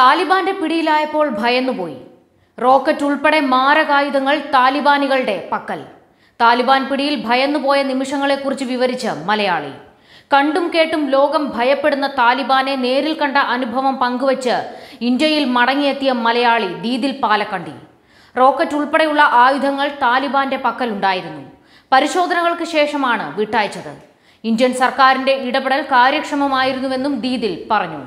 താലിബാന്റെ പിടിയിലായപ്പോൾ ഭയന്നുപോയി. Rocket ഉൾപ്പെടെ മാരകായുധങ്ങൾ താലിബാനികളുടെ പക്കൽ. താലിബാൻ പിടിയിൽ ഭയന്നുപോയ നിമിഷങ്ങളെക്കുറിച്ച് വിവരിച്ച് മലയാളി. കണ്ടും കേട്ടും ലോകം ഭയപ്പെടുന്ന താലിബാനെ നേരിൽ കണ്ട അനുഭവം പങ്കുവച്ച് ഇന്ത്യയിൽ മടങ്ങിയെത്തിയ മലയാളി ദീദിൽ പാലക്കണ്ടി. റോക്കറ്റ് ഉൾപ്പെടെയുള്ള ആയുധങ്ങൾ താലിബാന്റെ പക്കലുണ്ടായിരുന്നു. പരിശോധനകൾക്ക് ശേഷമാണ് വിട്ടയച്ചത്. ഇന്ത്യൻ സർക്കാരിന്റെ ഇടപെടൽ കാര്യക്ഷമമായിരുന്നുവെന്നും ദീദിൽ പറഞ്ഞു.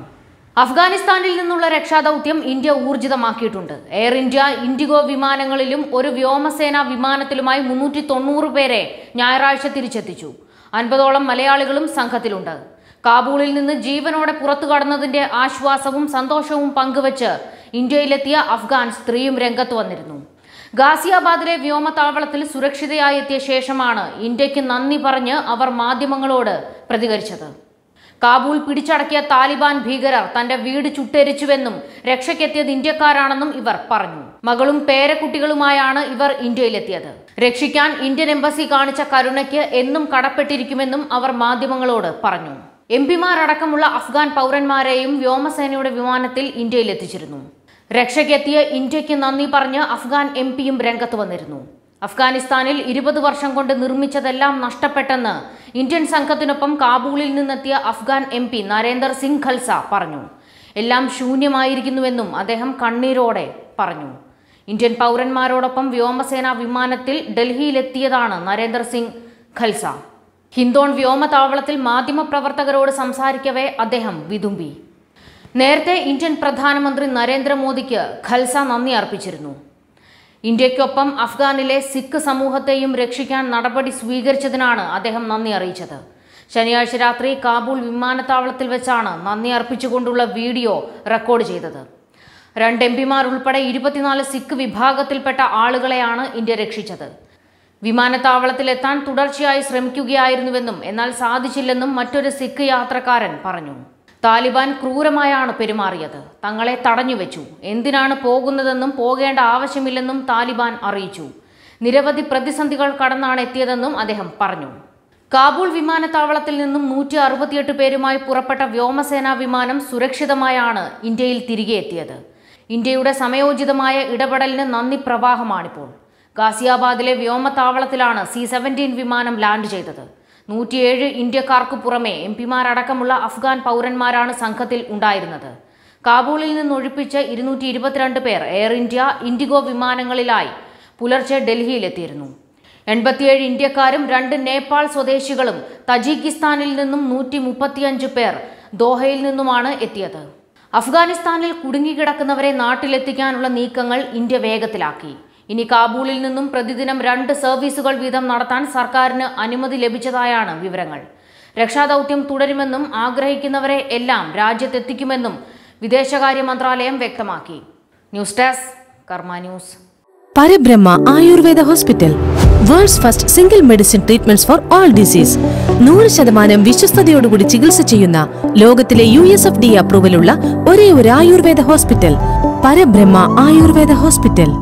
അഫ്ഗാനിസ്ഥാനിൽ നിന്നുള്ള രക്ഷാദൗത്യം ഇന്ത്യ ഊർജിതമാക്കിയിട്ടുണ്ട്. എയർ ഇന്ത്യ ഇൻഡിഗോ വിമാനങ്ങളിലും ഒരു വ്യോമസേന വിമാനത്തിലുമായി 390 പേരെ ഞായറാഴ്ച തിരിച്ചെത്തിച്ചു. 50ഓളം മലയാളികളും സംഘത്തിലുണ്ട്. കാബൂളിൽ നിന്ന് ജീവനോടെ പുറത്തു കടന്നതിന്റെ ആശ്വാസവും സന്തോഷവും പങ്കുവച്ച് ഇന്ത്യയിലെത്തിയ അഫ്ഗാൻ സ്ത്രീയും രംഗത്ത് വന്നിരുന്നു. ഗാസിയാബാദിലെ വ്യോമത്താവളത്തിൽ സുരക്ഷിതയായി എത്തിയ ശേഷമാണ് ഇന്ത്യക്ക് നന്ദി പറഞ്ഞ് അവർ മാധ്യമങ്ങളോട് പ്രതികരിച്ചത്. കാബൂൾ പിടിച്ചടക്കിയ താലിബാൻ ഭീകരർ തന്റെ വീട് ചുട്ടെരിച്ചുവെന്നും രക്ഷയ്ക്കെത്തിയത് ഇന്ത്യക്കാരാണെന്നും ഇവർ പറഞ്ഞു. മകളും പേരക്കുട്ടികളുമായാണ് ഇവർ ഇന്ത്യയിലെത്തിയത്. രക്ഷിക്കാൻ ഇന്ത്യൻ എംബസി കാണിച്ച കരുണയ്ക്ക് എന്നും കടപ്പെട്ടിരിക്കുമെന്നും അവർ മാധ്യമങ്ങളോട് പറഞ്ഞു. എംപിമാരടക്കമുള്ള അഫ്ഗാൻ പൗരന്മാരെയും വ്യോമസേനയുടെ വിമാനത്തിൽ ഇന്ത്യയിലെത്തിച്ചിരുന്നു. രക്ഷയ്ക്കെത്തിയ ഇന്ത്യക്ക് നന്ദി പറഞ്ഞ് അഫ്ഗാൻ എംപിയും രംഗത്ത് വന്നിരുന്നു. അഫ്ഗാനിസ്ഥാനിൽ 20 വർഷം കൊണ്ട് നിർമ്മിച്ചതെല്ലാം നഷ്ടപ്പെട്ടെന്ന് ഇന്ത്യൻ സംഘത്തിനൊപ്പം കാബൂളിൽ നിന്നെത്തിയ അഫ്ഗാൻ MP നരേന്ദ്ര സിംഗ് ഖൽസ പറഞ്ഞു. എല്ലാം ശൂന്യമായിരിക്കുന്നുവെന്നും അദ്ദേഹം കണ്ണീരോടെ പറഞ്ഞു. ഇന്ത്യൻ പൗരന്മാരോടൊപ്പം വ്യോമസേനാ വിമാനത്തിൽ ഡൽഹിയിലെത്തിയതാണ് നരേന്ദ്ര സിംഗ് ഖൽസ. ഹിന്ദോൺ വ്യോമത്താവളത്തിൽ മാധ്യമപ്രവർത്തകരോട് സംസാരിക്കവേ അദ്ദേഹം വിതുമ്പി. നേരത്തെ ഇന്ത്യൻ പ്രധാനമന്ത്രി നരേന്ദ്ര മോദിക്ക് ഖൽസ നന്ദി അർപ്പിച്ചിരുന്നു. ഇന്ത്യയ്ക്കൊപ്പം അഫ്ഗാനിലെ സിഖ് സമൂഹത്തെയും രക്ഷിക്കാൻ നടപടി സ്വീകരിച്ചതിനാണ് അദ്ദേഹം നന്ദി അറിയിച്ചത്. ശനിയാഴ്ച രാത്രി കാബൂൾ വിമാനത്താവളത്തിൽ വെച്ചാണ് നന്ദി അർപ്പിച്ചുകൊണ്ടുള്ള വീഡിയോ റെക്കോർഡ് ചെയ്തത്. 2 MP ഉൾപ്പെടെ 24 സിഖ് വിഭാഗത്തിൽപ്പെട്ട ആളുകളെയാണ് ഇന്ത്യ രക്ഷിച്ചത്. വിമാനത്താവളത്തിലെത്താൻ തുടർച്ചയായി ശ്രമിക്കുകയായിരുന്നുവെന്നും എന്നാൽ സാധിച്ചില്ലെന്നും മറ്റൊരു സിഖ് യാത്രക്കാരൻ പറഞ്ഞു. താലിബാൻ ക്രൂരമായാണ് പെരുമാറിയത്. തങ്ങളെ തടഞ്ഞുവെച്ചു. എന്തിനാണ് പോകുന്നതെന്നും പോകേണ്ട ആവശ്യമില്ലെന്നും താലിബാൻ അറിയിച്ചു. നിരവധി പ്രതിസന്ധികൾ കടന്നാണ് എത്തിയതെന്നും അദ്ദേഹം പറഞ്ഞു. കാബൂൾ വിമാനത്താവളത്തിൽ നിന്നും 168 പേരുമായി പുറപ്പെട്ട വ്യോമസേനാ വിമാനം സുരക്ഷിതമായാണ് ഇന്ത്യയിൽ തിരികെ എത്തിയത്. ഇന്ത്യയുടെ സമയോചിതമായ ഇടപെടലിന് നന്ദി പ്രവാഹമാണിപ്പോൾ. ഗാസിയാബാദിലെ വ്യോമത്താവളത്തിലാണ് C-17 വിമാനം ലാൻഡ് ചെയ്തത്. 107 ഇന്ത്യക്കാർക്ക് പുറമെ MP മാരടക്കമുള്ള അഫ്ഗാൻ പൗരന്മാരാണ് സംഘത്തിൽ ഉണ്ടായിരുന്നത്. കാബൂളിൽ നിന്നൊഴിപ്പിച്ച് 222 പേർ എയർ ഇന്ത്യ ഇൻഡിഗോ വിമാനങ്ങളിലായി പുലർച്ചെ ഡൽഹിയിലെത്തിയിരുന്നു. 87 ഇന്ത്യക്കാരും 2 നേപ്പാൾ സ്വദേശികളും തജിക്കിസ്ഥാനിൽ നിന്നും 135 പേർ ദോഹയിൽ നിന്നുമാണ് എത്തിയത്. അഫ്ഗാനിസ്ഥാനിൽ കുടുങ്ങിക്കിടക്കുന്നവരെ നാട്ടിലെത്തിക്കാനുള്ള നീക്കങ്ങൾ ഇന്ത്യ വേഗത്തിലാക്കി. ഇനി കാബൂളിൽ നിന്നും പ്രതിദിനം 2 സർവീസുകൾ വീതം നടത്താൻ സർക്കാരിന് അനുമതി ലഭിച്ചതായാണ് വിവരങ്ങൾ. രക്ഷാദൗത്യം തുടരുമെന്നും ആഗ്രഹിക്കുന്നവരെ എല്ലാം രാജ്യത്തെത്തിക്കുമെന്നും വിദേശകാര്യ മന്ത്രാലയം വ്യക്തമാക്കി. News desk Karma news. Parabrahma Ayurveda hospital, world's first single medicine treatments for all disease. 100% വിശ്വസ്തയോടുകൂടി ചികിത്സ ചെയ്യുന്ന ലോകത്തിലെ USFDA അപ്രൂവലുള്ള ഒരേ ഒരു ആയുർവേദ ഹോസ്പിറ്റൽ പരബ്രഹ്മ ആയുർവേദ ഹോസ്പിറ്റൽ.